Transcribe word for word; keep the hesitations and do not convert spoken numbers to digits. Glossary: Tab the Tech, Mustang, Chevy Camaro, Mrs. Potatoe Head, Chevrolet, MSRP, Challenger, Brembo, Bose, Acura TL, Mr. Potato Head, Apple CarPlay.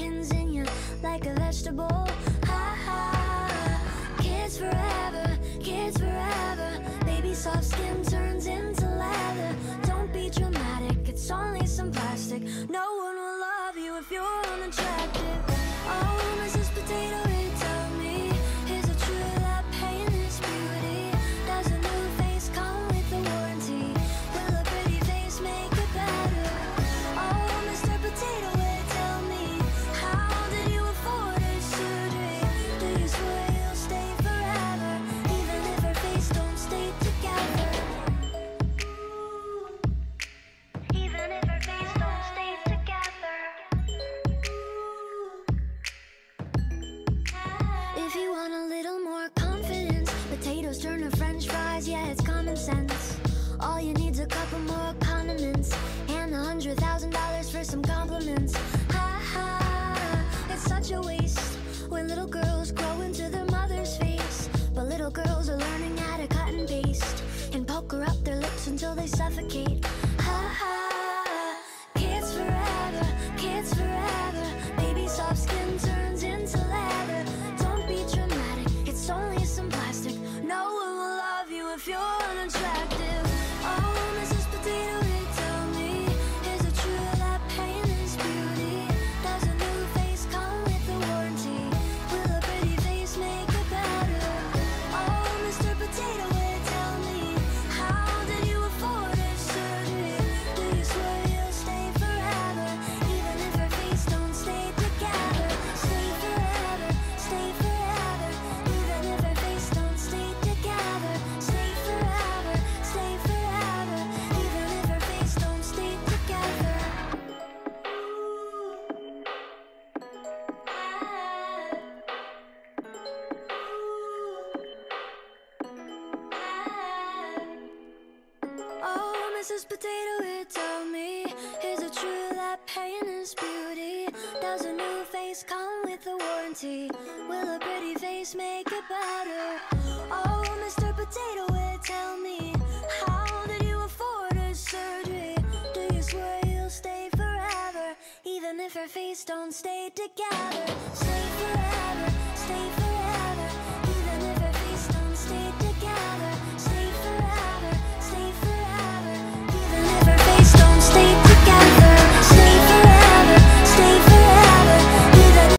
pins in you like a vegetable. Ha ha. Kids forever, kids forever. Baby, soft skin turns into leather. Don't be dramatic, it's only some plastic. No one will love you if you're unattractive. Oh, Missus Potato Head, tell me, is it true that painless beauty? Does a new face come with a warranty? Will a pretty face make it better? Oh, Mister Potato Head, tell me, how did you afford her surgery? Do you swear you'll stay forever, even if her face don't stay together? Even if her face don't stay together. If you want a little more confidence, potatoes turn to french fries, yeah, it's common sense. All you need's a couple more condiments and a hundred thousand dollars for some compliments. Ha ha, it's such a waste when little girls grow into their mother's face. But little girls are learning how to cut and paste and poker up their lips until they suffocate. Ha ha, kids forever, kids forever. Baby, soft skin turns into leather. Don't be dramatic, it's only some plastic. No one will love you if you're unattractive. Oh, Missus Potato Head, tell me, is it true that painless beauty? Does a new face come with a warranty? Will a pretty face make it better? Oh, Mister Potato Head, tell me, how did you afford her surgery? Do you swear you'll stay forever, even if her face don't stay together? Stay forever, stay forever, even if her face don't stay together. Stay forever, stay forever, even if her face don't stay together. Oh, Missus Potato Head, tell me, is it true that pain is beauty? Does a new face come with a warranty? Will a pretty face make it better? Oh, Mister Potato Head, tell me, how did you afford her surgery? Do you swear you'll stay forever, even if her face don't stay together? Stay forever, stay forever.